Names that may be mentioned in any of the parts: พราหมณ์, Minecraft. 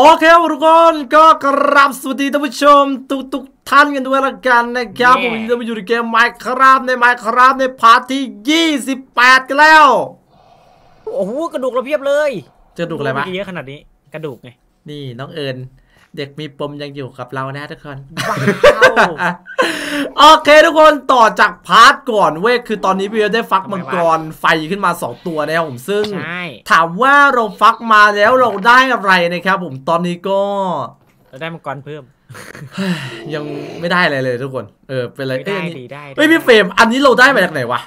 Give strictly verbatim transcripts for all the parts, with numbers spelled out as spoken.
โอเคทุกคนก็กราบสวัสดีท่านผู้ชมทุกๆท่านกันด้วยละกันนะครับผมจะมาอยู่ในเกม Minecraft ใน Minecraft ในพาร์ทที่ยี่สิบแปดกันแล้วโอ้โหกระดูกเราเพียบเลยกระดูกอะไรวะเยอะขนาดนี้กระดูกไงนี่น้องเอิญเด็กมีปมยังอยู่กับเรานะทุกคนโอเคทุกคนต่อจากพาร์ทก่อนเว้ยคือตอนนี้พี่ได้ฟักมังกรไฟขึ้นมาสองตัวนะครับผมซึ่งถามว่าเราฟักมาแล้วเราได้อะไรนะครับผมตอนนี้ก็เราได้มังกรเพิ่มยังไม่ได้อะไรเลยทุกคนเออเป็นอะไรเอ้ยเฮ้ยพี่เฟรมอันนี้เราได้มาจากไหนวะ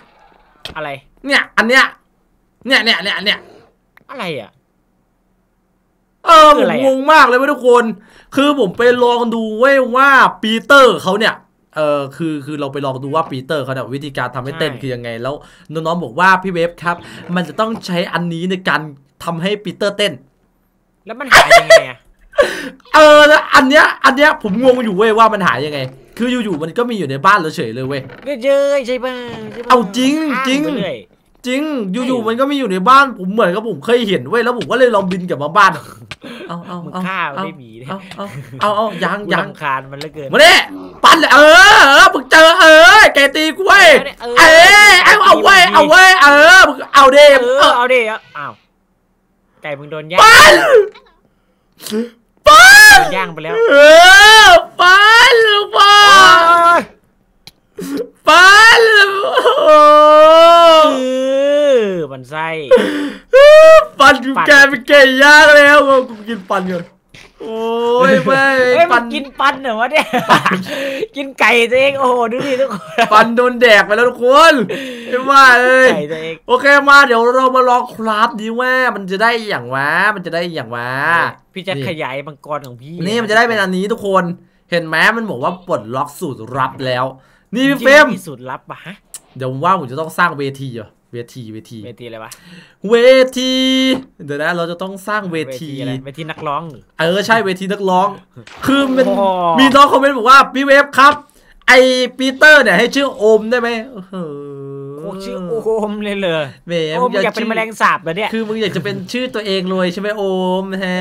อะไรเนี่ยอันเนี้ยเนี่ยเนี่ยเนี่ยเนี่ยอะไรอ่ะเออผมงงมากเลยเว้ยทุกคนคือผมไปลองดูเว้ยว่าปีเตอร์เขาเนี่ยเออคือคือเราไปลองดูว่าปีเตอร์เขาเนี่ยวิธีการทำให้เต้นคือยังไงแล้วน้องๆบอกว่าพี่เวฟครับมันจะต้องใช้อันนี้ในการทำให้ปีเตอร์เต้นแล้วมันหายยังไงอ่ะเออแล้วอันเนี้ยอันเนี้ยผมงงอยู่เว้ยว่ามันหายยังไงคืออยู่ๆมันก็มีอยู่ในบ้านเราเฉยเลยเว้ยเยอะใช่ป่ะเอาจริงจริงจริงอยู่ๆมันก็มีอยู่ในบ้านผมเหมือนกับผมเคยเห็นเว้ยแล้วผมก็เลยลองบินกลับมาบ้านเอาเอาเอาข้าวไม่มีเลยเอาเอาเอายังยังคานมันเลยเกินมาเนี่ยปั้นเลยเออมึงเจอเออแกตีกูเว้ยเออเอาเว้ยเอาเว้ยเออเอาเดมเอาเดมอ้าวไก่มึงโดนย่างปั้นปั้นย่างไปแล้วเออปั้นหรือเปล่าปั้นปันไส้ปันกูแกไปเกยยากแล้วกูกินปันก่อนโอ้ยไม่ปันกินปันเหรอวะเนี่ยกินไก่ตัวเองโอ้โหดูดิทุกคนปันโดนแดกไปแล้วทุกคนไม่ว่าเลยโอเคมาเดี๋ยวเรามาลองคราฟดีว่ามันจะได้อย่างวะมันจะได้อย่างวะพี่จะขยายมังกรของพี่นี่มันจะได้เป็นอันนี้ทุกคนเห็นไหมมันบอกว่าปลดล็อกสูตรรับแล้วนี่พี่เฟรมสูตรรับปะเดี๋ยวว่าผมจะต้องสร้างเวทีเหรอเวทีเวทีเวทีอะไรวะเวทีเดี๋ยวนะเราจะต้องสร้างเวทีอะไรเวทีนักร้องเออใช่เวทีนักร้องคือมันมีน้องคอมเมนต์บอกว่าพี่เวฟครับไอปีเตอร์เนี่ยให้ชื่อโอมได้ไหมโอ้โหชื่อโอมเลยเลยโอมอยากเป็นแมลงสาบเหรอเนี่ยคือมึงอยากจะเป็นชื่อตัวเองเลยใช่ไหมโอมแฮะ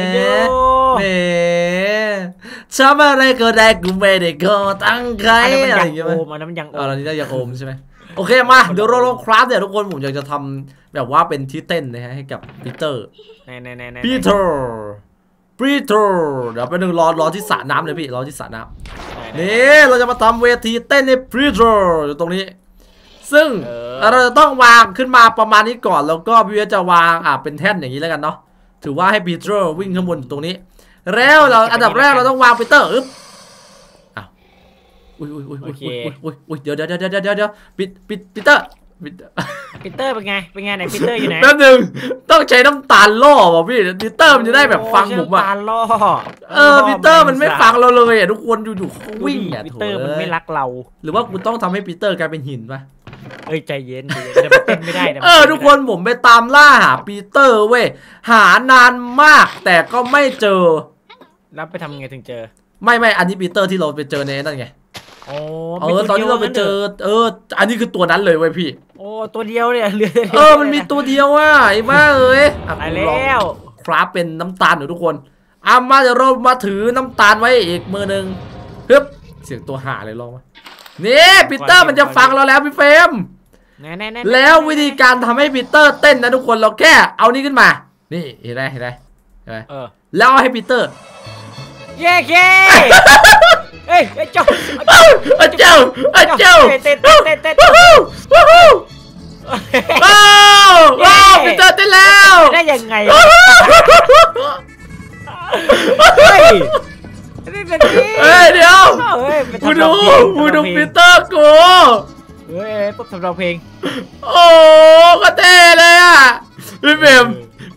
แหมทำอะไรก็ได้กูไม่ได้ก็ตั้งใจอะไรอย่างเงี้ยโอมอันนั้นยังโอมอันนี้ยังโอมใช่ไหมโอเคมาเดี๋ยวเราลองคราฟเนี่ยทุกคนผมอยากจะทำแบบว่าเป็นที่เต้นนะฮะให้กับปีเตอร์ปีเตอร์ปีเตอร์เดี๋ยวไปหนึ่งรอรอที่สระน้ำเลยพี่รอที่สระน้ำนี่เราจะมาทำเวทีเต้นในปีเตอร์อยู่ตรงนี้ซึ่งเราจะต้องวางขึ้นมาประมาณนี้ก่อนแล้วก็พี่จะวางอ่ะเป็นแท่นอย่างนี้แล้วกันเนาะถือว่าให้ปีเตอร์วิ่งข้างบนตรงนี้แล้วเราอันดับแรกเราต้องวางปีเตอร์อึ๊บอุ้ยอุ้ยอุ้ยอุ้ยอุ้ยอุ้ยเดี๋ยวเดี๋ยวเดี๋ยวเดี๋ยวเดี๋ยวปิดปิดปีเตอร์ปีเตอร์เป็นไงเป็นไงไหนปีเตอร์อยู่ไหนแป๊บนึงต้องใช้น้ำตาลล่อป่ะพี่ปีเตอร์มันจะได้แบบฟังผมอ่ะน้ำตาลล่อเออปีเตอร์มันไม่ฟังเราเลยอ่ะทุกคนอยู่ๆเขาวิ่งอ่ะปีเตอร์มันไม่รักเราหรือว่ากูต้องทำให้ปีเตอร์กลายเป็นหินป่ะเอ้ยใจเย็นจะมาเต้นไม่ได้เออทุกคนผมไปตามล่าหาปีเตอร์เว้ยหานานมากแต่ก็ไม่เจอแล้วไปทำไงถึงเจอไม่ไม่อันนี้ปีเตอร์ที่เราไปเจอในนั่นไงเออตอนนี้เราไปเจอเอออันนี้คือตัวนั้นเลยเว้ยพี่โอ้ตัวเดียวเนี่ยเออมันมีตัวเดียวอ่ะไอ้บ้าเอ้ยไปแล้วคราฟเป็นน้ำตาลหนูทุกคนเอามาเดี๋ยวเรามาถือน้ำตาลไว้อีกมือหนึ่งฮึบเสียงตัวห่าเลยลองมานี่ปีเตอร์มันจะฟังเราแล้วพี่เฟรมแล้ววิธีการทำให้ปีเตอร์เต้นนะทุกคนเราแค่เอานี่ขึ้นมานี่เห็นไหมเห็นไหมเห็นไหมแล้วให้ปีเตอร์เย้เย้เอ้ยเจ้าเจ้าเจ้าเต้นเต้นเต้นเต้นว้าวว้าวว้าวปีเตอร์เต้นแล้วได้ยังไงเฮ้ยเดี๋ยวกูดูกูดูปีเตอร์กูเฮ้ยปุ๊บทำเราเพลงโอ้ก็เต้เลยอ่ะพี่เบม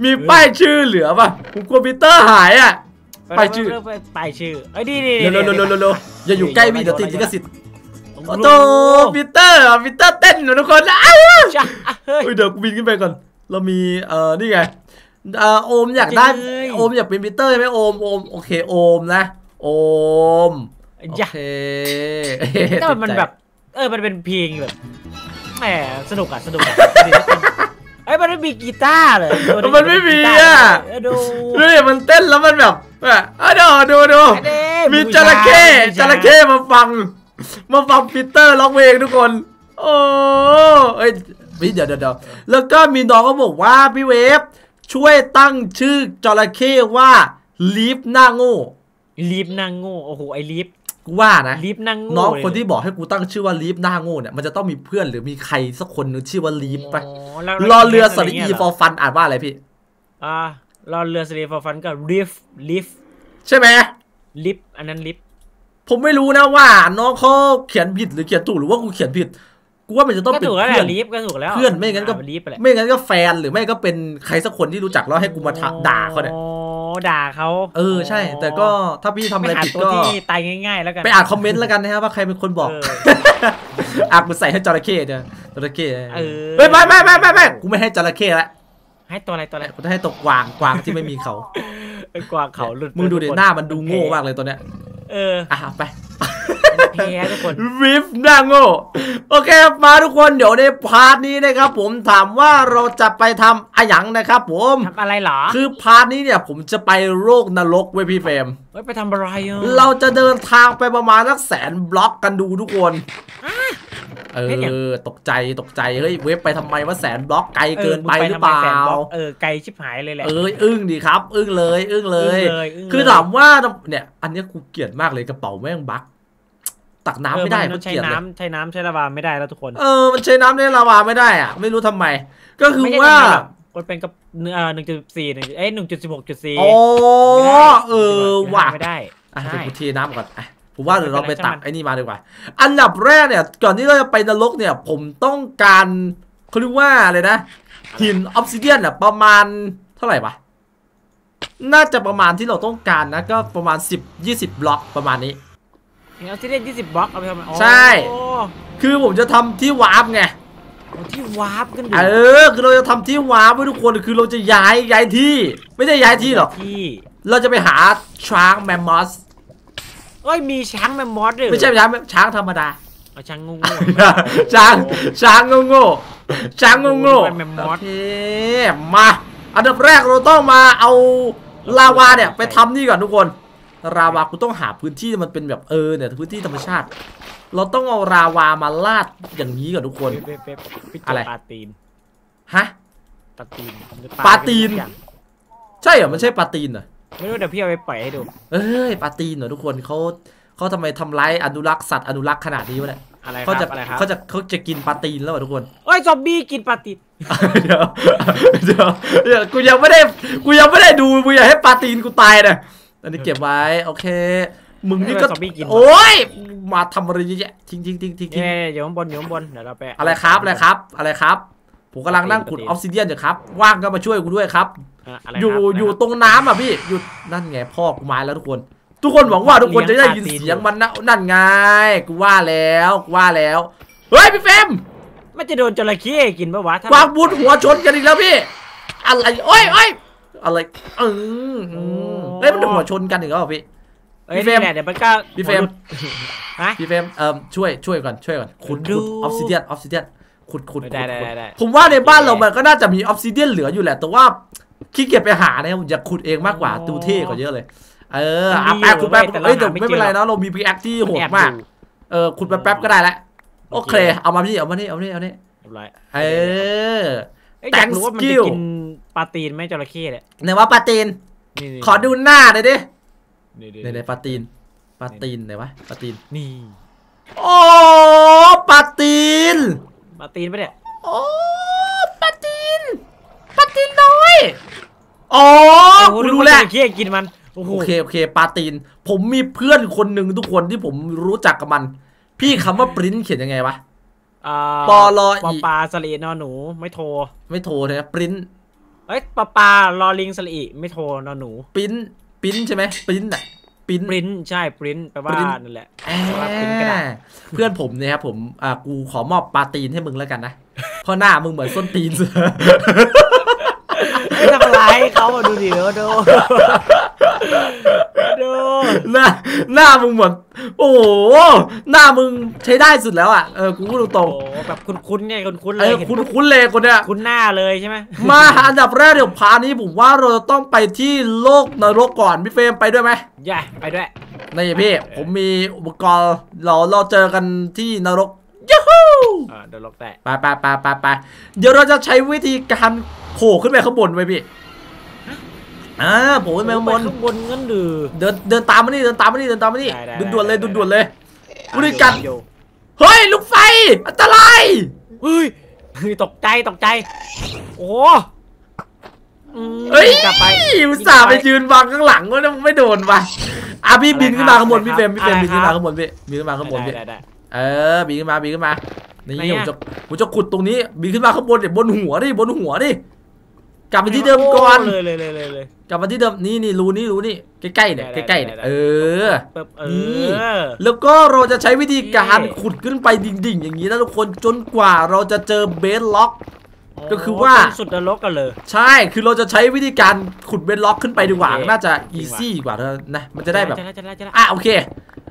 มีป้ายชื่อเหลือป่ะกูกลัวปีเตอร์หายอ่ะไปชื่อไปชื่อไอ้ดีดีโลโลโลโลโลอย่าอยู่ใกล้พี่เดี๋ยวติดลิขสิทธิ์โอ้โหปีเตอร์ปีเตอร์เต้นหนูทุกคนอ้าวเดี๋ยวกูบินขึ้นไปก่อนเรามีเอ่อนี่ไงเอ่อโอมอยากได้โอมอยากเป็นปีเตอร์ใช่ไหมโอมโอมโอเคโอมนะโอมโอเคแต่มันแบบเออมันเป็นเพลงแบบแหมสนุกอ่ะสนุกอ่ะ ไอ้มันไม่มีกีตาร์เลยมันไม่มีอ่ะดูนี่มันเต้นแล้วมันแบบอ่ะดูดูดูมีจระเข้จระเข้มาฟังมาฟังปีเตอร์ร้องเพลงทุกคนโอ้ยเดี๋ยวเดี๋ยวแล้วก็มีน้องก็บอกว่าพี่เวฟช่วยตั้งชื่อจระเข้ว่าลีฟหน้าโง่ลีฟหน้าโง่โอ้โหไอ้ลีฟกูว่านะลีฟหน้าโง่น้องคนที่บอกให้กูตั้งชื่อว่าลีฟหน้าโง่เนี่ยมันจะต้องมีเพื่อนหรือมีใครสักคนนึงชื่อว่าลีฟไปรอเรือสลีฟฟอร์ฟันอ่านว่าอะไรพี่อ่ารอเรือสลีฟฟอร์ฟันกับลีฟลีฟใช่ไหมลิฟอันนั้นลิฟผมไม่รู้นะว่าน้องเขาเขียนผิดหรือเขียนถูกหรือว่ากูเขียนผิดกูว่ามันจะต้องเป็นเพื่อนลิฟก็ถูกแล้วเพื่อนไม่งั้นก็ไม่งั้นก็แฟนหรือไม่ก็เป็นใครสักคนที่รู้จักแล้วให้กูมาด่าเขาเนี่ยด่าเขาเออใช่แต่ก็ถ้าพี่ทำอะไรผิดก็ตายง่ายๆแล้วกันไปอ่านคอมเมนต์แล้วกันนะครับว่าใครเป็นคนบอกอ่ะกูใส่ให้จระเข้เด้อจระเข้เออไม่ไม่ไม่ไม่ไม่กูไม่ให้จระเข้ละให้ตัวอะไรตัวอะไรกูจะให้ตัวกวางกวางที่ไม่มีเขากวางเขาหลุดมึงดูเดี๋ยวหน้ามันดูโง่มากเลยตัวเนี้ยเอออ่ะไปแพ้ทุกคนวิฟหน้าโง่โอเคมาทุกคนเดี๋ยวในพาร์ทนี้นะครับผมถามว่าเราจะไปทำอะหยังนะครับผมทำอะไรหรอคือพาร์ทนี้เนี่ยผมจะไปโลกนรกเว้ยพี่เฟรมเว้ยไปทำอะไรอ่ะเราจะเดินทางไปประมาณสักแสนบล็อกกันดูทุกคนเออตกใจตกใจเฮ้ยเว็บไปทำไมว่าแสนบล็อกไกลเกินไปหรือเปล่าเออไกลชิบหายเลยแหละเอออึ้งดีครับอึ้งเลยอึ้งเลยคือถามว่าเนี่ยอันนี้กูเกลียดมากเลยกระเป๋าแม่งบั๊กตักน้ำไม่ได้มันใช้น้ำใช้น้ำใช้ลาวาไม่ได้แล้วทุกคนเออมันใช้น้ำใช้ลาวาไม่ได้อะไม่รู้ทำไมก็คือว่ามันเป็นกับหนึ่งจุดสี่หนึ่งเอ้ยหนึ่งจุดสิบหกจุดสี่โอ้เออว่ะไม่ได้อ่ะเดี๋ยวกูเทน้ำก่อนผมว่าเดี๋ยวเราไปตักไอ้นี่มาดีกว่าอันดับแรกเนี่ยก่อนที่เราจะไปนรกเนี่ยผมต้องการเขาเรียกว่าอะไรนะหินออฟซิเดียนเนี่ยประมาณเท่าไหร่วะน่าจะประมาณที่เราต้องการนะก็ประมาณสิบ ยี่สิบบล็อกประมาณนี้หินออฟซิเดียนยี่สิบบล็อกเอาไปทำอะไรใช่คือผมจะทำที่วาร์ปไงที่วาร์ปกันเออคือเราจะทำที่วาร์ปไว้ทุกคนคือเราจะย้ายย้ายที่ไม่ใช่ย้ายที่หรอกเราจะไปหาช้างแมมมอสเอ้ยมีช้างแมมมอสด้วยไม่ใช่ช้างช้างธรรมดาช้างงงช้างช้างงงช้างงงโอเคมาอันดับแรกเราต้องมาเอาลาวาเนี่ยไปทำนี่ก่อนทุกคนลาวากูต้องหาพื้นที่มันเป็นแบบเออเนี่ยพื้นที่ธรรมชาติเราต้องเอาลาวามาลาดอย่างนี้ก่อนทุกคนอะไรปลาตีนฮะปลาตีนปลาตีนใช่เหรอมันใช่ปลาตีนเหรอไม่รู้เดี๋ยวพี่เอาไปปล่อยให้ดูเอ้ยปาตีนเหรอทุกคนเขาเขาทำไมทำร้ายอนุรักษ์สัตว์อนุรักษ์ขนาดนี้วะเนี่ยเขาจะเขาจะเขาจะกินปาตีนแล้วเหรอทุกคนโอ้ยซอมบี้กินปาตีนเดี๋ยวเดี๋ยวกูยังไม่ได้กูยังไม่ได้ดูมึงอย่าให้ปาตีนกูตายนะอันนี้เก็บไว้โอเคมึงนี่ก็โอ้ยมาทำอะไรเยอะทิ้งทิ้งทิ้งทิ้งเดี๋ยวข้างบนเดี๋ยวข้างบนเดี๋ยวเราไปอะไรครับอะไรครับอะไรครับผมกำลังนั่งขุดออฟซิเดียนอยู่ครับว่างก็มาช่วยกูด้วยครับอยู่อยู่ตรงน้ำอ่ะพี่หยุดนั่นไงพ่อกูมาแล้วทุกคนทุกคนหวังว่าทุกคนจะได้ยินเสียงมันนะนั่นไงกูว่าแล้วกูว่าแล้วเฮ้ยพี่เฟมมันจะโดนจระเข้กินปะวะวางบูดหัวชนกันอีกแล้วพี่อะไรโอ้ยโอ้ยอะไรเออเฮ้ยมันหัวชนกันอีกแล้วพี่พี่เฟมเดี๋ยวมันก็พี่เฟมฮะพี่เฟมเอ่อช่วยช่วยก่อนช่วยก่อนขุดดูออฟซิเดียนออฟซิเดียนขุดขุดผมว่าในบ้านเรามันก็น่าจะมีออฟซิเดียนเหลืออยู่แหละแต่ว่าขี้เกียจไปหาเนี่ยผมจะขุดเองมากกว่าตูเท่กว่าเยอะเลยเออแป๊บขุดแป๊บเอ้ยแต่ไม่เป็นไรนะเรามีพิกแอคที่โหดมากเออขุดแป๊บก็ได้ละโอเคเอามาที่เอามาที่เอามาที่เอานี่เออแตงรู้ว่ามันจะกินปลาตีนไหมจระเข้เนี่ยไหนว่าปลาตีนขอดูหน้าหน่อยดิไหนไหนปลาตีนปลาตีนไหนวะปลาตีนนี่โอ้ปลาตีนปลาตีนปะเนี่ยโอ้ปลาตีนปลาตีนน้อยอ๋อคุณรู้แล้วเคี้ยกินมันโอเคโอเคปลาตีนผมมีเพื่อนคนหนึ่งทุกคนที่ผมรู้จักกับมันพี่คำว่าปริ้นเขียนยังไงวะปอลออีปลาสลีนอหนูไม่โทรไม่โทรนะปริ้นเอ้ยปลาปลาลอลิงสลีไม่โทรนอหนูปริ้นปริ้นใช่ไหมปริ้นอะปริ้นปริ้นใช่ปริ้นแปลว่านั่นแหละเพื่อนผมเนี่ยครับผมอ่ากูขอมอบปลาตีนให้มึงแล้วกันนะเพราะหน้ามึงเหมือนส้นตีนไม่ทำร้ายเขาดูดิดูดู หน้าหน้ามึงหมดโอ้โหหน้ามึงใช้ได้สุดแล้วอ่ะเออกูพูดตรงๆแบบคุ้นๆเนี่ยคุ้นๆเลยคุ้นๆเลยคนเนี้ยคุ้นหน้าเลยใช่ไหมมาอันดับแรกเดี๋ยวพานี้ผมว่าเราต้องไปที่โลกนรกก่อนพี่เฟรมไปด้วยไหมอย่าไปด้วยนี่พี่ผมมีอุปกรณ์เราเราเจอกันที่นรกยูฮูเดี๋ยวลอกแตะไปไปไปไปไปเดี๋ยวเราจะใช้วิธีการโผล่ขึ้นไปข้างบนไปพี่อ่าโผล่ขึ้นไปข้างบนข้างบนงั้นดื้อเดินเดินตามมานี่เดินตามมานี่เดินตามมานี่ด่วนๆเลยด่วนๆเลยบริการเฮ้ยลูกไฟอันตรายเฮ้ยตกใจตกใจโอ้เฮ้ยอุตส่าห์ไปยืนบังข้างหลังก็ไม่โดนว่ะอ่ะพี่บินขึ้นมาข้างบนพี่เฟรมพี่เฟรมบินขึ้นมาข้างบนพี่บินขึ้นมาข้างบนพี่เออบินขึ้นมาบินขึ้นมานี่ผมจะผมจะขุดตรงนี้บินขึ้นมาข้างบนเดี๋ยวบนหัวดิบนหัวดิกลับมาที่เดิมก่อนเลยเลยเลยเลยกลับมาที่เดิมนี่นี่รูนี่รูนี่ใกล้ๆเนี่ยใกล้ๆเนี่ยเออนี่แล้วก็เราจะใช้วิธีการขุดขึ้นไปดิ่งๆอย่างนี้นะทุกคนจนกว่าเราจะเจอเบสล็อกก็คือว่าสุดนรกกันเลยใช่คือเราจะใช้วิธีการขุดเบสล็อกขึ้นไปดีกว่าน่าจะอีซี่กว่านะมันจะได้แบบอ่ะโอเค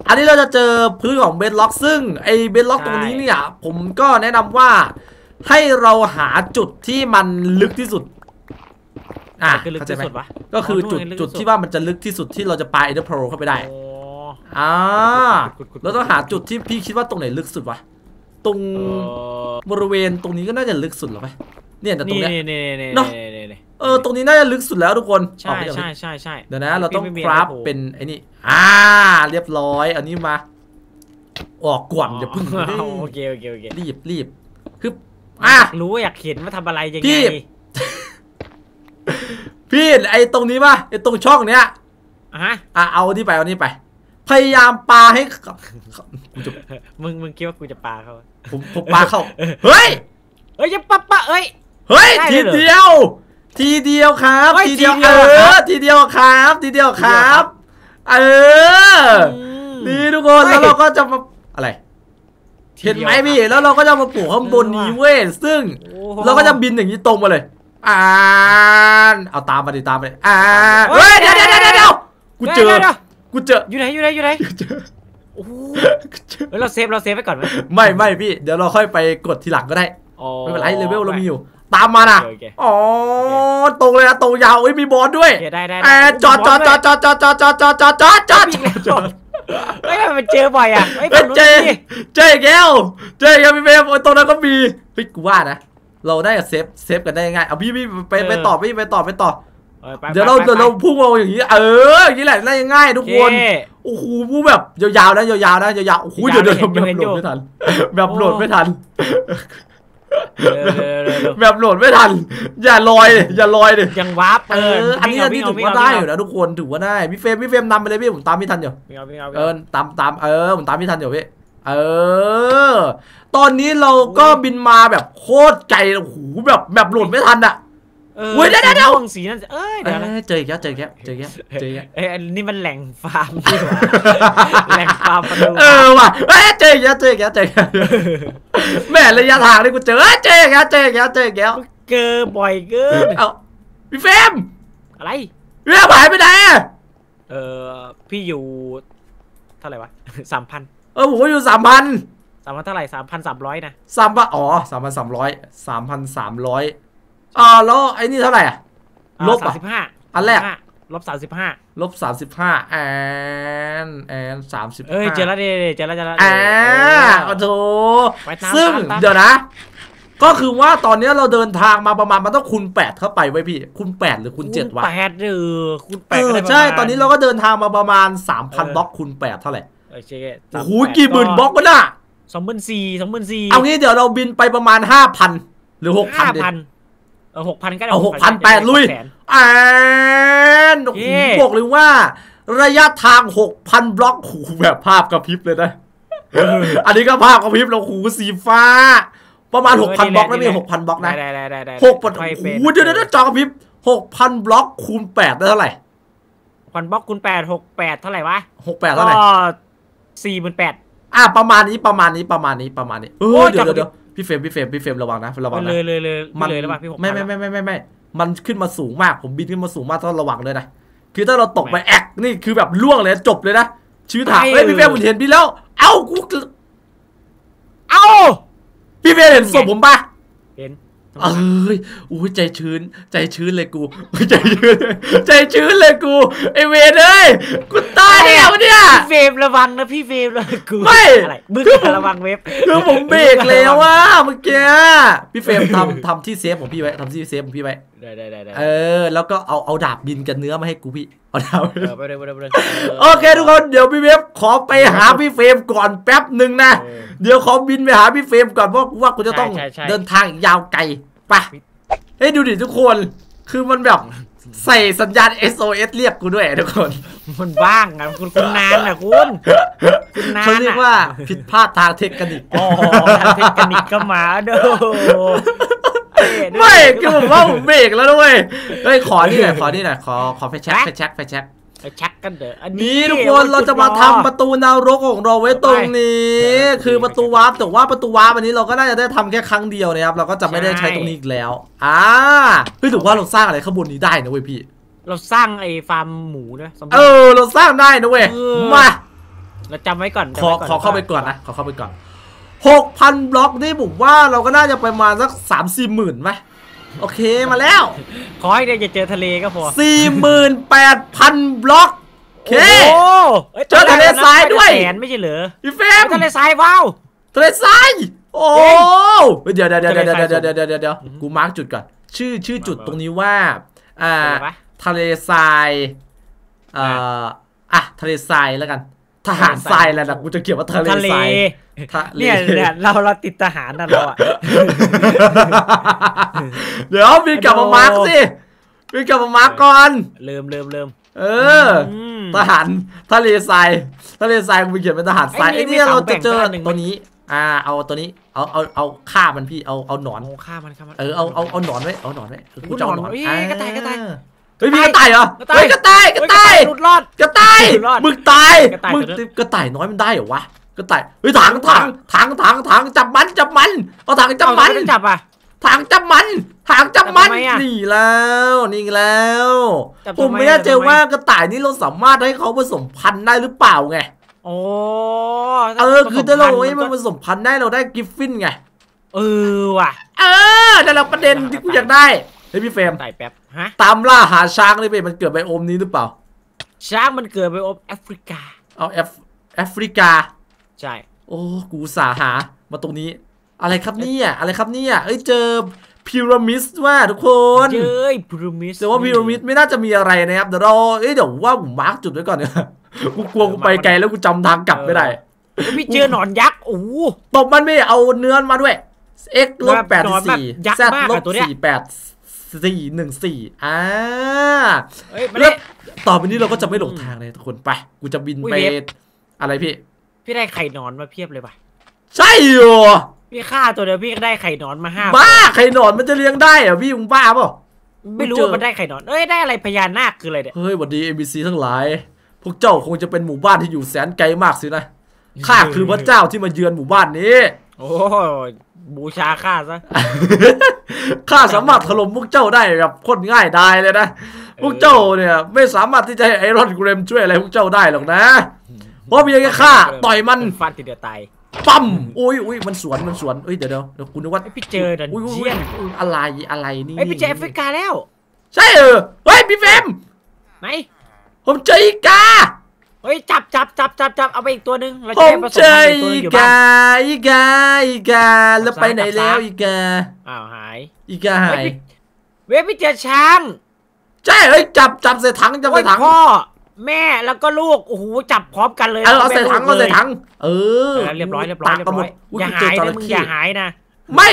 อันนี้เราจะเจอพื้นของเบสล็อกซึ่งไอเบสล็อกตรงนี้เนี่ยผมก็แนะนำว่าให้เราหาจุดที่มันลึกที่สุดอ่ะเข้าใจไหมก็คือจุดจุดที่ว่ามันจะลึกที่สุดที่เราจะปาเอเดอร์โพลเข้าไปได้อ่าเราต้องหาจุดที่พี่คิดว่าตรงไหนลึกสุดวะตรงบริเวณตรงนี้ก็น่าจะลึกสุดหรอไหมเนี่ยแต่ตรงเนี้ยเนาะเออตรงนี้น่าจะลึกสุดแล้วทุกคนใช่ใช่ใช่ใช่เดี๋ยวนะเราต้องกราฟเป็นไอ้นี่อ่าเรียบร้อยอันนี้มาออกก่อนอย่าเพิ่งโอเคโอเคโอเครีบรีบคืออ่ะรู้อยากเห็นว่าทำอะไรยังไงพี่พี่ไอ้ตรงนี้ป่ะไอ้ตรงช่องเนี้ยฮะอ่ะเอาที่ไปเอานี่ไปพยายามปาให้มึงมึงคิดว่ากูจะปาเขาผมผมปาเขาเฮ้ยเฮ้ยจะปะปะเอ้ยเฮ้ยทีเดียวทีเดียวครับทีเดียวเออทีเดียวครับทีเดียวครับเออนี่ทุกคนแล้วเราก็จะมาอะไรเห็นไหมพี่แล้วเราก็จะมาปลูกข้างบนนี้เว้ยซึ่งเราก็จะบินอย่างนี้ตรงมาเลยอ่านเอาตามมาดิตามไปอ่านเฮ้ยเดี๋ยวเดี๋ยวเดี๋ยวกูเจอกูเจออยู่ไหนอยู่ไหนอยู่ไหนโอ้เราเซฟเราเซฟไว้ก่อนไหมไม่ไม่พี่เดี๋ยวเราค่อยไปกดทีหลังก็ได้ไม่เป็นไรเลเวลเรามีอยู่ตามมานะอ๋อตรงเลยนะตรงยาวเอ้ยมีบอสด้วยแอร์จอดจอดจอดจอดจอดจอดจอดจอดจอดจอดจอดจอดไม่ได้มันเจอบ่อยอ่ะไม่เป็นเจอเจอแก้วเจอแก้วพี่เบฟตรงนั้นก็มีพี่กูว่านะเราได้เซฟเซฟกันได้ง่ายเอาพี่พี่ไปไปต่อพี่ไปต่อไปต่อเดี๋ยวเราเดี๋ยวเราพุ่งเอาอย่างนี้เอออย่างนี้แหละได้ง่ายทุกคนโอ้โหพูดแบบยาวๆนะยาวๆนะยาวๆโอ้โหเดี๋ยวเดี๋ยวแบบโหลดไม่ทันแบบโหลดไม่ทันแบบโหลดไม่ทันอย่าลอยอย่าลอยเลยยังวาร์ปเอออันนี้อันนี้ถือว่าได้อยู่นะทุกคนถือว่าได้พี่เฟรมพี่เฟรมนำไปเลยพี่ผมตามไม่ทันอยู่เออตามตามเออผมตามไม่ทันอยู่พี่เออตอนนี้เราก็บินมาแบบโคตรไกลโอ้โหแบบแบบโหลดไม่ทันอะเว้ยได้ได้ได้สีนั่นเอ้ยเดี๋ยวเจอแกเจอแกเจอแกเจอแกเอ้ยนี่มันแหล่งฟาร์มนี่หว่าแหล่งฟาร์มเออว่ะเอ้ยเจอแกเจอแกเจอแกแม่ระยะทางนี่กูเจอเจอแกเจอแกเจอแกเจอบ่อยเกินเอ้าพี่เฟรมอะไรเรื่องหายไปไหนเออพี่อยู่เท่าไหร่วะสามพันเออผมก็อยู่สามพันสามพันเท่าไหร่สามพันสามร้อยนะสามพันอ๋อสามพันสามร้อยสามพันสามร้อยอ่าแล้วไอ้นี่เท่าไหร่อ่ะลบสามสิบห้าอันแรกลบสามสิบห้าลบสามสิบห้าแอนแอนสามสิบเอ้ยเจอแล้วเดเจอแล้วเจอแล้วอ่าโอ้โหซึ่งเดี๋ยวนะก็คือว่าตอนนี้เราเดินทางมาประมาณมันต้องคูณแปดเข้าไปไว้พี่คูณแปดหรือคูณเจ็ดวะคูณแปดหรือคูณแปดใช่ตอนนี้เราก็เดินทางมาประมาณสามพันบล็อกคูณแปดเท่าไหร่โอ้โหกี่หมื่นบล็อกวะน่ะสองหมื่นสี่สองหมื่นสี่เอางี้เดี๋ยวเราบินไปประมาณห้าพันหรือหกพันเด็ดเออหกพันก็ได้หกพันแปดลุยแอนบอกเลยว่าระยะทางหกพันบล็อกหูแบบภาพกระพริบเลยนะอันนี้ก็ภาพกระพริบเราหูสีฟ้าประมาณหกพันบล็อกแล้วมีหกพันบล็อกนะหกพันหูเดี๋ยวนะจอกระพริบหกพันบล็อกคูณแปดได้เท่าไหร่พันบล็อกคูณแปดหกแปดเท่าไหร่วะหกแปดเท่าไหร่สี่หมื่นแปดอ่ะประมาณนี้ประมาณนี้ประมาณนี้ประมาณนี้เออเดี๋ยวเดี๋ยวพี่เฟรมพี่เฟรมพี่เฟรมระวังนะระวังนะเลยเลยเลยมันเลยระวังพี่ผมไม่ไม่ไม่ไม่ไม่มันขึ้นมาสูงมากผมบินขึ้นมาสูงมากต้องระวังเลยนะ คือถ้าเราตกไปแอกนี่คือแบบล่วงเลยจบเลยนะชีวิตหายเฮ้ยพี่เป้ผมเห็นพี่แล้วเอ้ากูเอ้าพี่เป้เห็นศพผมปะเห็นเอ้ยอุ้ยใจชื้นใจชื้นเลยกูใจชื้นใจชื้นเลยกูไอเวรเอ้ยกูตายแล้วเนี่ยพี่เวฟระวังนะพี่เวฟระวังกูไม่มึงระวังเวฟคือผมเบรกแล้วว่าเมื่อกี้พี่เฟรมทำทำที่เซฟของพี่ไว้ทำที่เซฟของพี่ไว้ได้ได้ได้เออแล้วก็เอาเอาดาบบินกันเนื้อมาให้กูพี่เอาดาบโอเคทุกคนเดี๋ยวพี่เวฟขอไปหาพี่เฟรมก่อนแป๊บหนึ่งนะเดี๋ยวขอบินไปหาพี่เฟรมก่อนเพราะว่ากูจะต้องเดินทางยาวไกลไปเฮ้ยดูดิทุกคนคือมันแบบใส่สัญญาณ เอส โอ เอส เรียกกูด้วยทุกคนมันบ้างนะคุณคุณนานนะคุณคุณนานเขาเรียกว่าผิดพลาดทางเทคนิคอ๋อทางเทคนิคก็มาเด้อไม่คือผมว่าผมเบรกแล้วด้วยเฮ้ยขอนี่หน่อยขอนี่หน่อยขอขอไฟแช็กไฟแช็กไฟแช็กไปชักกันเถอะอันนี้ทุกคนเราจะมาทำประตูนรกของเราไว้ตรงนี้คือประตูวาร์ปแต่ว่าประตูวาร์ปอันนี้เราก็น่าจะได้ทำแค่ครั้งเดียวนะครับเราก็จะไม่ได้ใช้ตรงนี้อีกแล้วอ่าเฮ้ยถือว่าเราสร้างอะไรข้างบนนี้ได้นะเว้ยพี่เราสร้างไอ้ฟาร์มหมูด้วยเออเราสร้างได้นะเว้ยมาเราจำไว้ก่อนขอขอเข้าไปก่อนนะขอเข้าไปก่อนหกพันบล็อกนี่ผมว่าเราก็น่าจะประมาณสักสามสี่หมื่นไหมโอเคมาแล้วขอให้ได้จะเจอทะเลก็พอ สี่หมื่นแปดพัน บล็อกโอเคเจอทะเลทรายด้วยแสนไม่ใช่เหรอพี่เฟรมทะเลทรายว้าวทะเลทรายโอ้เดี๋ยวเดี๋ยวเดี๋ยวเดี๋ยวเดี๋ยวเดี๋ยวเดี๋ยวกูมาร์กจุดก่อนชื่อชื่อจุดตรงนี้ว่าอ่าทะเลทรายอ่าอ่ะทะเลทรายแล้วกันทหารทรายแล้วนะกูจะเขียนว่าทะเลทรายเนี่ยเนี่ยเราเราติดทหารนั่นเราอ่ะเดี๋ยวบินกลับมามาร์กสิบินกลับมามาร์กก่อนเริ่มเริ่มเริ่มเออทหารทะเลทรายทะเลทรายกูเขียนเป็นทหารทรายไอ้นี่เราจะเจอตัวนี้อ่าเอาตัวนี้เอาเอาเอาฆ่ามันพี่เอาเอาหนอนฆ่ามันฆ่ามันเออเอาเอาเอาหนอนไว้เอาหนอนไว้กูจะเอาหนอนไอ้กระต่ายกระต่ายเฮ้ยพี่กระต่ายเหรอเฮ้ยกระต่ายกระต่ายหลุดรอดกระต่ายมึงตายมึงกระต่ายน้อยมันได้เหรอวะกระต่ายเฮ้ยถังถังถังถังถังจับมันจับมันเอาถังจับมันจับอะถังจับมันถังจับมันนี่แล้วนี่แล้วผมไม่แน่ใจว่ากระต่ายนี่เราสามารถให้เขาผสมพันธุ์ได้หรือเปล่าไงโอ้เออคือถ้าเราให้มันผสมพันธุ์ได้เราได้กิฟฟินไงเออว่ะเออแต่เราประเด็นที่กูอยากได้เฮ้ยพี่เฟรมไต่แป๊บฮะตามล่าหาช้างเลยเป็นมันเกิดไบโอมนี้หรือเปล่าช้างมันเกิดไบโอมแอฟริกาเอาแอฟแอฟริกาใช่โอ้กูสาหามาตรงนี้อะไรครับเนี่ยอะไรครับเนี่ยเอ้ยเจอพีระมิดว่าทุกคนเย้ยพีระมิดแต่ว่าพีระมิดไม่น่าจะมีอะไรนะครับเดี๋ยวเราเอ้ยเดี๋ยวว่าผมมาร์กจุดไว้ก่อนเนี่ยกูกลัวกูไปไกลแล้วกูจำทางกลับไม่ได้พี่เจอหนอนยักษ์โอ้ตบมันไม่เอาเนื้อมาด้วย x ลบแปดสี่แซดลบสี่แปดสี่หนึ่งสี่อ่าแล้วต่อไปนี้เราก็จะไม่หลงทางเลยทุกคนไปกูจะบินไปอะไรพี่พี่ได้ไข่นอนมาเพียบเลยป่ะใช่โย่พี่ฆ่าตัวเดียวพี่ได้ไข่นอนมาห้าบ้าไข่นอนมันจะเลี้ยงได้เหรอพี่มึงบ้าเปล่าไม่รู้มันได้ไข่นอนเอ้ยได้อะไรพญานาคคืออะไรเนี่ยเฮ้ยหวัดดี เอ็ม บี ซี ทั้งหลายพวกเจ้าคงจะเป็นหมู่บ้านที่อยู่แสนไกลมากสินะข้าคือพระเจ้าที่มาเยือนหมู่บ้านนี้โอ้บูชาข้าซะข้าสามารถถล่มพวกเจ้าได้แบบโคตรง่ายดายเลยนะพวกเจ้าเนี่ยไม่สามารถที่จะให้ไอรอนเกรมช่วยอะไรพวกเจ้าได้หรอกนะเพราะเพียงแค่ข้าต่อยมันฟันติดเดือดตายปั๊มอุ้ยอุ้ยมันสวนมันสวนเอ้ยเดี๋ยวเดี๋ยวเดี๋ยวคุณนึกว่าพี่เจอดันเจียนอะไรอะไรนี่ไอพี่เจอแอฟริกาแล้วใช่เออเฮ้ยพี่เฟรมไหนผมเจออีกาเฮ้ยจับจับจับจับจับเอาไปอีกตัวหนึ่งผมเจออีกาอีกาอีกาแล้วไปไหนแล้วอีกาอ้าวหายอีกาหายเว้ยพี่เจอช้างใช่เฮ้ยจับจับใส่ถังจับใส่ถังพ่อแม่แล้วก็ลูกโอ้โหจับพร้อมกันเลยเอาใส่ถังเอาใส่ถังเออเรียบร้อยเรียบร้อยเรียบร้อยอย่าหายนะมึงอย่าหายนะไม่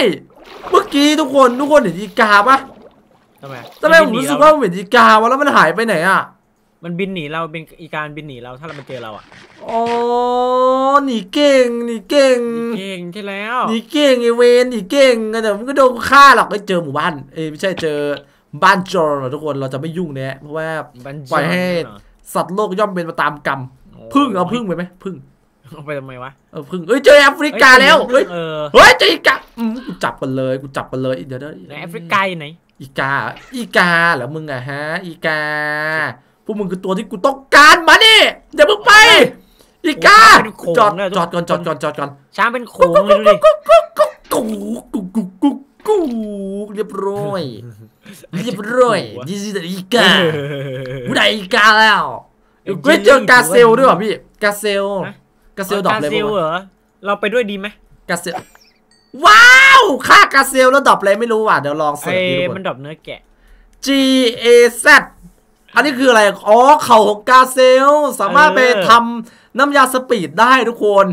เมื่อกี้ทุกคนทุกคนเห็นอีกาปะทำไมทำไมผมรู้สึกว่าเห็นอีกาวะแล้วมันหายไปไหนอ่ะมันบินหนีเราเป็นอีกาบินหนีเราถ้าเราไปเจอเราอ่ะอ๋อหนีเก่งหนีเก่งเก่งใช่แล้วหนีเก่งไอเวนหนีเก่งกันแต่มันก็โดนฆ่าหรอกไปเจอหมู่บ้านเอ้ไม่ใช่เจอบ้านจอร์ทุกคนเราจะไม่ยุ่งเนี่ยเพราะว่าปล่อยให้สัตว์โลกย่อมเป็นมาตามกรรมพึ่งเอาพึ่งไปไหมพึ่งเอาไปทำไมวะเออพึ่งเฮ้ยเจอแอฟริกาแล้วเฮ้ยเฮ้ยเจออีกากูจับกันเลยกูจับกันเลยเดี๋ยวเดี๋ยวแอฟริกาไหนอีกาอีกาเหรอมึงอะฮะอีกาผ วกมึงคือตัวที่กูต้องการมานี่อย่าเพิ่งไปอีกาจอดจอดก่อนจอดก่อนจอดก่อนช้างเป็นโขงเลยดิกูกูกูกูกูเรียบร้อยเรียบร้อยนี่สิแต่อีกากูได้อีกาแล้วกูเจอกาเซลด้วยว่ะพี่กาเซลกาเซลดรอปเลยเหรอเราไปด้วยดีไหมกาเซลว้าวค่ากาเซลแล้วดรอปเลยไม่รู้ว่ะเดี๋ยวลองเสิร์ชดูก่อนมันดรอปเนื้อแกะ G A Z อันนี้คืออะไรอ๋อเข่าของกาเซลสามารถไปทำน้ำยาสปีดได้ทุกคน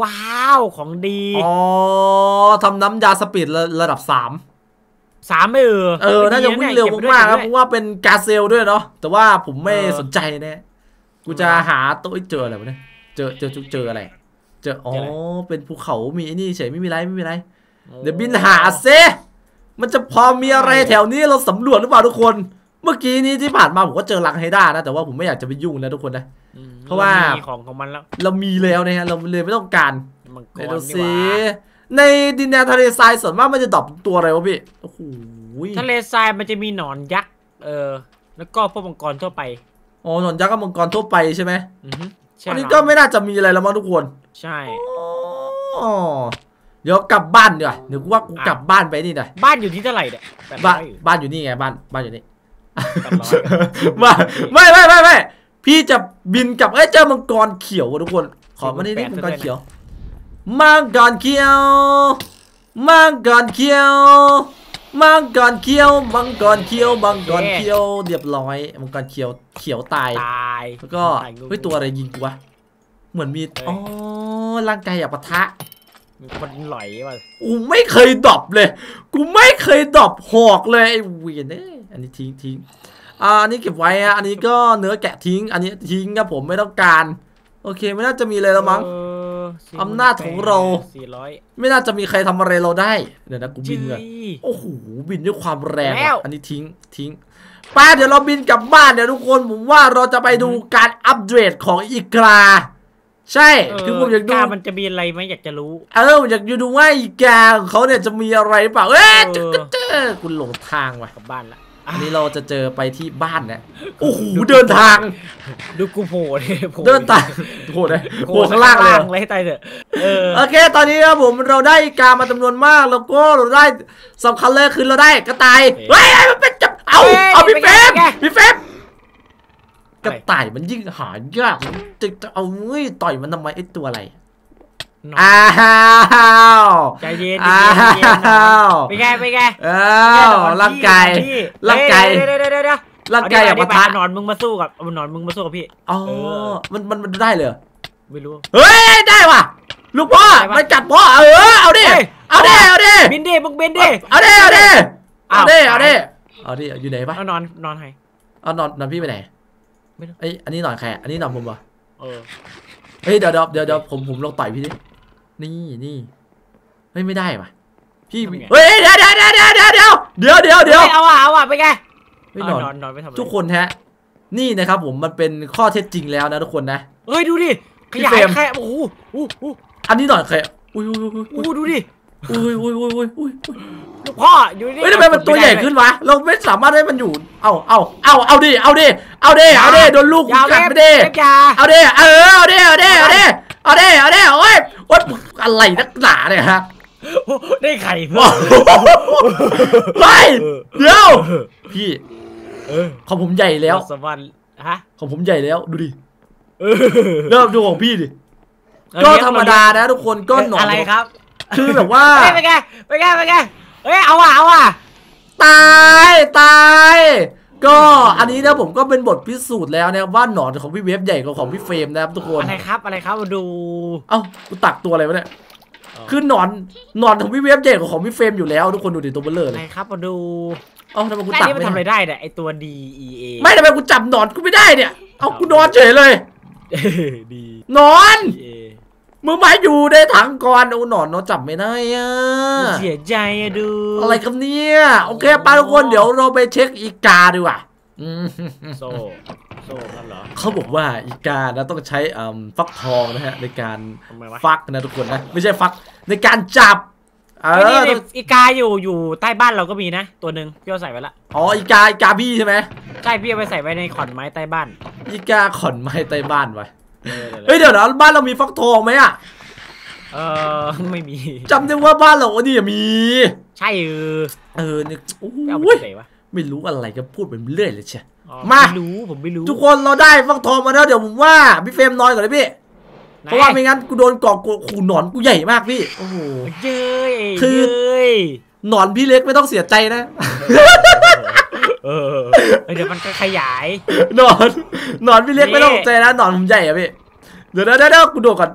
ว้าวของดีอ๋อทำน้ำยาสปีดระดับสามสามไม่เออเออน่าจะวิ่งเร็วมากครับเพราะว่าเป็นกาเซลด้วยเนาะแต่ว่าผมไม่สนใจเนี่ยกูจะหาตัวเจออะไรวะเนี่ยเจอเจอเจออะไรเจออ๋อเป็นภูเขามีไอ้นี่เฉยไม่มีไรไม่มีไรเดี๋ยวบินหาเซ่มันจะพอมีอะไรแถวนี้เราสำรวจหรือเปล่าทุกคนเมื่อกี้นี้ที่ผ่านมาผมก็เจอลังไฮด้านะแต่ว่าผมไม่อยากจะไปยุ่งนะทุกคนนะเพราะว่าของของมันแล้วเรามีแล้วนะฮะเราเลยไม่ต้องการในตัวซีในดินแดนทะเลทรายส่วนมากมันจะดรอปตัวอะไรวะพี่โอ้โหทะเลทรายมันจะมีหนอนยักษ์เออแล้วก็พวกมังกรทั่วไปอ๋อหนอนยักษ์กับมังกรทั่วไปใช่ไหมอันนี้ก็ไม่น่าจะมีอะไรแล้วมั้งทุกคนใช่เดี๋ยวกลับบ้านดีกว่าเดี๋ยวกูว่ากูกลับบ้านไปนี่หน่อยบ้านอยู่ที่เท่าไหร่เนี่ยบ้านบ้านอยู่นี่ไงบ้านบ้านอยู่นี่บ้านไม่ไม่ไม่ไม่พี่จะบินกลับเอ้ยเจอมังกรเขียวทุกคนขอมานี่นี่มังกรเขียวมังกรเขียวมังกรเขียวมังกรเขียวมังกรเขียวมังกรเขียวเรียบร้อยมังกรเขียวเขียวตายแล้วก็เฮ้ยตัวอะไรยิงกูวะเหมือนมีอ๋อร่างกายอยากปะทะมันไหลว่ะกูไม่เคยดรอปเลยกูไม่เคยดรอปหอกเลยไอ้เวียนเอ้ยอันนี้ทิ้งทิ้งอ่าอันนี้เก็บไว้ฮะอันนี้ก็เนื้อแกะทิ้งอันนี้ทิ้งครับผมไม่ต้องการโอเคไม่น่าจะมีอะไรแล้วมั้งอำนาจของเราไม่น่าจะมีใครทำอะไรเราได้เดี๋ยวนะกูบินเลยโอ้โหบินด้วยความแรงอันนี้ทิ้งทิ้งป้าเดี๋ยวเราบินกลับบ้านเดี๋ยวทุกคนผมว่าเราจะไปดูการอัปเดตของอีกาใช่คือผมอยากดูมันจะมีอะไรไหมอยากจะรู้เอออยากดูว่าอีกาของเขาเนี่ยจะมีอะไรเปล่าเอ๊ะคุณหลงทางว่ะกลับบ้านละอันนี้เราจะเจอไปที่บ้านนะโอ้โหเดินทางดูกูโผล่เดินตาโผล่เลยโผล่ข้างล่างเลยตายเถอะโอเคตอนนี้ครับผมเราได้กามาจำนวนมากแล้วก็เราได้สำคัญเลยคือเราได้กระต่ายเฮ้ยมันเป็นจับเอาเอาพี่เฟฟพี่เฟฟกระต่ายมันยิ่งหายากจะเอาเฮ้ยต่อยมันทำไมไอตัวอะไรอ้าวใจเย็นอ้าวไปไงไปไงอ้าวร่างกายร่างกายร่างกายอย่ามาท้าหนอนมึงมาสู้กับหนอนมึงมาสู้กับพี่อ๋อมันมันมันได้เลยไม่รู้เฮ้ยได้ว่ะลูกพ่อมันจัดพ่อเออเอาดิเอาดิเอาดิบินดิมึงบินดิเอาดิเอาดิเอาดิเอาดิเอาดิอยู่ไหนปะนอนนอนใครเอานอนนอนพี่ไปไหนไออันนี้นอนใครอันนี้นอนผมปะเออเฮ้ยเดี๋ยวเดี๋ยวเดี๋ยวผมผมลองต่อยพี่ดินี่นี่เฮ้ยไม่ได้ป่ะพี่เฮ้ยเดี๋ยวเดี๋ยวเดี๋ยวเดี๋ยวเดี๋ยวเดี๋ยวเดี๋ยวเดี๋ยวเอาว่ะเอาว่ะไปไงไม่นอนนอนไม่ทำทุกคนฮะนี่นะครับผมมันเป็นข้อเท็จจริงแล้วนะทุกคนนะเฮ้ยดูดิขยายใครโอ้โหโอ้โหอันนี้หน่อยใครอุ้ยอุ้ยอุ้ยดูดิอุ้ยอุ้ยอุ้ยอุ้ยลูกพ่ออยู่นี่เฮ้ยทำไมมันตัวใหญ่ขึ้นวะเราไม่สามารถให้มันอยู่เอาเอาเอาเอาดิเอาดิเอาดิเอาดิโดนลูกกัดไม่ได้เอาดิเออเอาดิเอาดิเอาดิเอาดิเอาดิโอ้ยโอ๊ยอะไรนักหนาเนี่ยฮะได้ไข่เพิ่มไปเดี๋ยวพี่ของผมใหญ่แล้วสวรรค์ฮะของผมใหญ่แล้วดูดิเริ่มดูของพี่ดิก็ธรรมดานะทุกคนก็หนอนอะไรครับคือแบบว่าไปไงไปไงไปไงเอ้ยเอาว่ะเอาว่ะตายตายก็อันนี้นะผมก็เป็นบทพิสูจน์แล้วนะครับว่าหนอนของพี่เวฟใหญ่กว่าของพี่เฟรมนะครับทุกคนอะไรครับอะไรครับดูเอ้ากูตักตัวอะไรวะเนี่ยคือหนอนหนอนของพี่เวฟใหญ่กว่าของพี่เฟรมอยู่แล้วทุกคนดูดิตัวเบลเลอร์เลยอะไรครับมาดูเอ้าทำไมกูตักไม่ทำอะไรได้เนี่ยไอตัว D E A ไม่ทำไมกูจับหนอนกูไม่ได้เนี่ยเอากูนอนเฉยเลยนอนมือไม้อยู่ในถังก่อนเอาหนอนเนาะจับไม่ได้อะเสียใจอะดูอะไรครับเนี่ยโอเคไปทุกคนเดี๋ยวเราไปเช็คอีกาดีกว่าโซ่โซ่กันเหรอเขาบอกว่าอีกานะต้องใช้ฟักทองนะฮะในการฟักนะทุกคนนะไม่ใช่ฟักในการจับ นี่นี่อีกาอยู่อยู่ใต้บ้านเราก็มีนะตัวหนึ่งพี่เอาใส่ไว้ละอ๋ออีกาอีกาบี้ใช่ไหมใช่พี่เอาไปใส่ไว้ในขอนไม้ใต้บ้านอีกาขอนไม้ใต้บ้านไว้เฮ้ยเดี๋ยวนะบ้านเรามีฟักทองไหมอ่ะเออไม่มีจำได้ว่าบ้านเราอันนี้มีใช่เออเออเนี่ยโอ้ยไม่รู้อะไรก็พูดไปเรื่อยเลยเชียมาไม่รู้ผมไม่รู้ทุกคนเราได้ฟักทองมาแล้วเดี๋ยวผมว่าพี่เฟรมนอนก่อนเลยพี่เพราะว่าไม่งั้นกูโดนกอกขู่หนอนกูใหญ่มากพี่โอ้โหเย้คือหนอนพี่เล็กไม่ต้องเสียใจนะเออเดี๋ยวมันขยายหนอนหนอนพี่เล็กไม่ต้องเสียใจนะหนอนผมใหญ่อะพี่เดี๋ยวเดี๋ยวเดี๋ยวกูโดดก่อน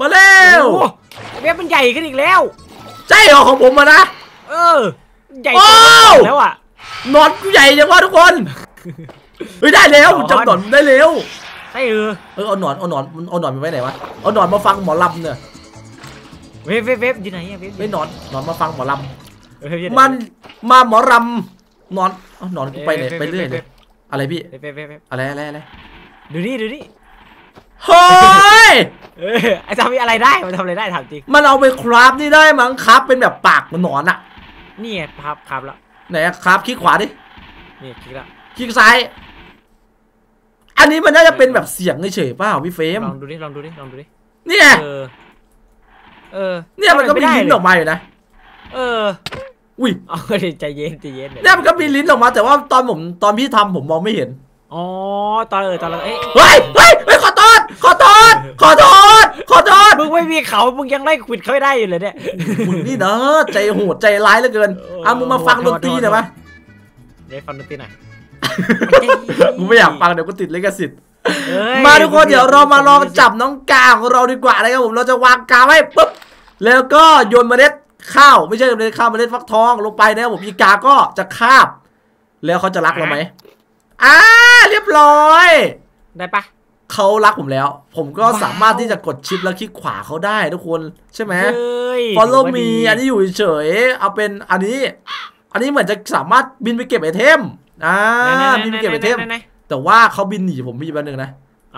มาเร็วเบี้ยมันใหญ่ขึ้นอีกแล้วใช่เหรอของผมมานะเออใหญ่แล้วอ่ะหนอนกูใหญ่จังวะทุกคนเฮ้ยได้แล้วจำหนอนได้แล้วใช่เออเออเอาหนอนเอาหนอนเอาหนอนไปไว้ไหนวะเอาหนอนมาฟังหมอลำเนี่ยเว็บเว็บเว็บอยู่ไหนอะเว็บไม่หนอนหนอนมาฟังหมอลำมันมาหมอลำหนอนเอาหนอนไปไหนไปเรื่อยเลยอะไรพี่อะไรอะไรอะไรดูนี่ดูนี่เฮ้ยไอ้ทำอะไรได้มันทำอะไรได้ถามจริงมันเอาไปคราฟนี่ได้มั้งคราฟเป็นแบบปากหนอนอะนี่ไงคราฟคราฟแล้วไหนคราฟคลิกขวาดินี่คลิกแล้วคลิกซ้ายอันนี้มันน่าจะเป็นแบบเสียงเฉยๆเปล่าพี่เฟมลองดูดิลองดูดิลองดูดินี่ไงเออเออเนี่ยมันก็มีลิ้นออกมาอยู่นะเอออุ้ยเอาใจเย็นใจเย็นเนี่ยมันก็มีลิ้นออกมาแต่ว่าตอนผมตอนพี่ทำผมมองไม่เห็นอ๋อตอนเออตอนเราเอ้ยเฮ้ยเฮ้ยขอโทษขอโทษขอโทษขอโทษมึงไม่มีเขามึงยังไล่ขวิดเขาได้อยู่เลยเนี่ยมึงนี่เนอะใจโหดใจร้ายเหลือเกินอ่ะมึงมาฟังดนตรีหน่อยไหมได้ฟังดนตรีหน่อยกูไม่อยากฟังเดี๋ยวกูติดลิขสิทธิ์มาทุกคนเดี๋ยวเรามาลองจับน้องกาของเราดีกว่านะครับผมเราจะวางกาไว้ปุ๊บแล้วก็โยนเมล็ดข้าวไม่ใช่เมล็ดข้าวเมล็ดฟักทองลงไปนะครับผมอีกาก็จะคาบแล้วเขาจะรักเราไหมอ่าเรียบร้อยได้ปะเขารักผมแล้วผมก็สามารถที่จะกดชิปแล้วคลิกขวาเขาได้ทุกคนใช่ไหม follow me อันนี้อยู่เฉยเอาเป็นอันนี้อันนี้เหมือนจะสามารถบินไปเก็บไอเทมอ่าบินไปเก็บไอเทมแต่ว่าเขาบินหนีผมพี่แป๊บนึงนะ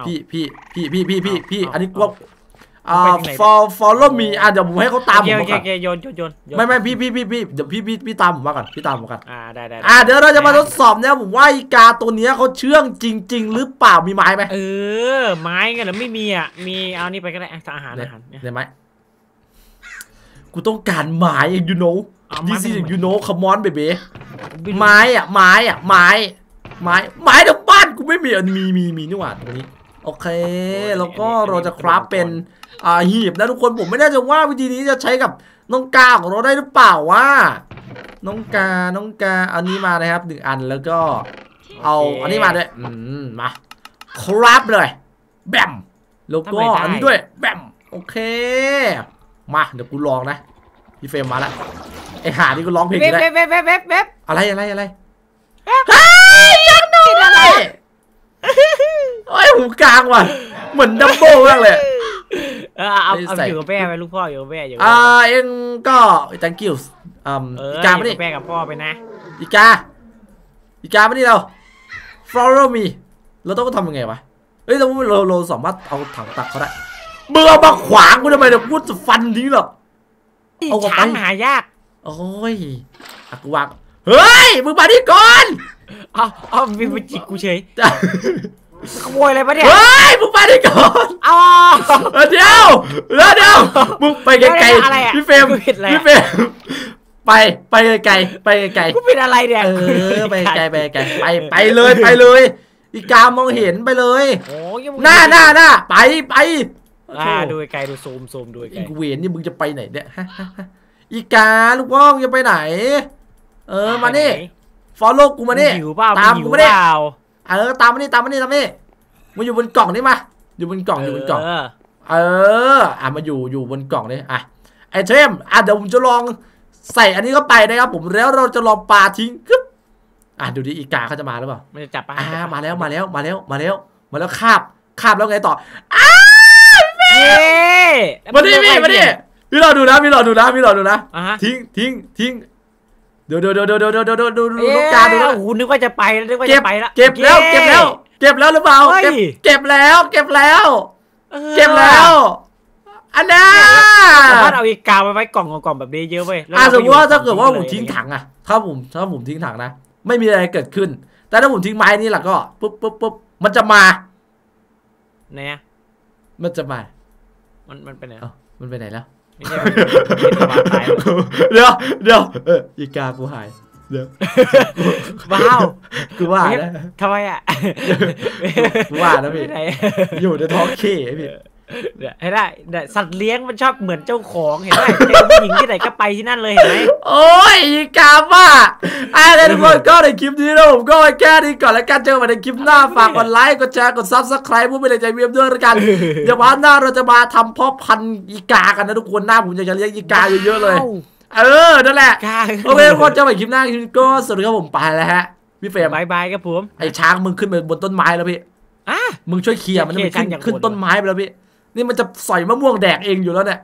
พี่พี่พี่พี่พี่พี่พี่อันนี้กลัวอ่า follow me อ่ะเดี๋ยวผมให้เขาตามผมมาก่อนโยนโยนไม่ไม่พี่พี่พี่พี่เดี๋ยวพี่พี่พี่ตามผมมาก่อนพี่ตามผมก่อนอ่าได้ได้อ่าเดี๋ยวเราจะมาทดสอบเนี่ยผมว่าอีกาตัวเนี้ยเขาเชื่องจริงๆหรือเปล่ามีไม้ไหมเออไม้กันหรือไม่มีอ่ะมีเอานี่ไปก็ได้อาหารอาหารได้ไหมกูต้องการไม้ you know this is you know come on babyไม้อะไม้อะไม้ไม้ไม้แต่บ้านกูไม่มีมีมีมีนี่หว่าตรงนี้โอเคแล้วก็เราจะคราฟเป็นอ่าหีบนะทุกคนผมไม่แน่ใจว่าวิธีนี้จะใช้กับน้องกาของเราได้หรือเปล่าว่าน้องกาน้องกาอันนี้มานะครับหนึ่งอันแล้วก็เอาอันนี้มาด้วยอืมมาคราฟเลยแบมแล้วก็อันนี้ด้วยแบมโอเคมาเดี๋ยวกูลองนะพี่เฟรมมาแล้วไอหานี่กูร้องเพลงได้อะไรอะไรอะไรเฮ้ยยังหนุ่มอะไรโอ้ยหูกลางว่ะเหมือนดัมโบ้มากเลยเออเอาเอาอยู่กับแม่ไปลูกพ่ออยู่กับแม่อยู่อ่าเอ็งก็ตังกิวส์อ่าอีกาไม่ได้แม่กับพ่อไปนะอีกาอีกาไม่ได้เรา follow me เราต้องทำยังไงวะเฮ้ยเราเราเราสามารถเอาถังตักเขาได้เบื่อมาขวางกูทำไมเดี๋ยวกูจะฟันทิ้งหรอกเอาช้างหายากโอ้ยอักวักเฮ้ยมึงมาดิก่อนเอาเอามีมันจิกกูเฉยขโมยอะไรมาเนี่ยเฮ้ยมึงมาดิก่อนเอาเดี๋ยวเดี๋ยวมึงไปไกลๆพี่เฟรมพี่เฟรมไปไปไกลไปไกลกูเป็นอะไรเนี่ยเออไปไกลไปไกลไปไปเลยไปเลยอีกามองเห็นไปเลยหน้าหน้าหน้าไปไปดูไกลดูโซมโซมดูไกลอีกเวียนนี่มึงจะไปไหนเนี่ยอีกาลูกว่องจะไปไหนเออมานี่ฟอลโล่กูมานี่ตามกูมานี่เออตามมานี่ตามมานี่ตามนี่มาอยู่บนกล่องนี่มาอยู่บนกล่องอยู่บนกล่องเอออ่ะมาอยู่อยู่บนกล่องนี่อ่ะไอเทมอ่ะเดี๋ยวผมจะลองใส่อันนี้เข้าไปนะครับผมแล้วเราจะลองปลาทิ้งกึ๊บอ่ะดูดิอีกาเขาจะมาหรือเปล่ามันจะจับปลาอ่ะมาแล้วมาแล้วมาแล้วมาแล้วมาแล้วคาบคาบแล้วไงต่ออ้ามาดิพี่มาดิพี่รอดูนะพี่รอดูนะพี่รอดูนะทิ้งทิ้งทิ้งเดี๋ยวเดี๋ยวเดี๋ยวเดี๋ยวเดี๋ยวเดี๋ยวเดี๋ยวดูน้องกาดูนะหูนึกว่าจะไปนึกว่าจะไปแล้วเก็บแล้วเก็บแล้วเก็บแล้วหรือเปล่าเก็บแล้วเก็บแล้วเก็บแล้ว อันน่าถ้าเอาอีกกาวมาไว้กล่องกล่องแบบนี้เยอะเว้ยสมมติว่าถ้าเกิดว่าผมทิ้งถังอะถ้าผมถ้าผมทิ้งถังนะไม่มีอะไรเกิดขึ้นแต่ถ้าผมทิ้งไม้นี่แหละก็ปุ๊บปุ๊บปุ๊บมันจะมาเนี่ยมันจะมามันมันไปไหนมันไปไหนแล้วเดี๋ยวเดี๋ยวอีกากูหายเดี๋ยวว้าวกูว่านะทำไมอ่ะกูว่านะพี่อยู่ในท้องเข่พี่เห็นได้สัตว์เลี้ยงมันชอบเหมือนเจ้าของเห็นไหมเจอผู้หญิงที่ไหนก็ไปที่นั่นเลยเห็นไหมโอ้ยกาบ้าอ่ะทุกคนก็ในคลิปนี้นะผมก็แค่นี้ก่อนแล้วกันเจอกันในคลิปหน้าฝากกดไลค์กดแชร์กดซับสไครป์เพื่อเป็นกำลังใจเวียบด้วยกันเดี๋ยววันหน้าเราจะมาทำพ่อพันธุ์อีกากันนะทุกคนหน้าผมอยากจะเลี้ยงอีกาเยอะๆเลยเออนั่นแหละโอเคทุกคนเจอกันในคลิปหน้าก็สวัสดีครับผมไปแล้วฮะพี่เฟรมบายบายครับผมไอ้ช้างมึงขึ้นไปบนต้นไม้แล้วพี่มึงช่วยเคลียร์มันขึ้นขึ้นต้นไม้ไปแล้วพี่นี่มันจะสอยมะม่วงแดกเองอยู่แล้วเนี่ย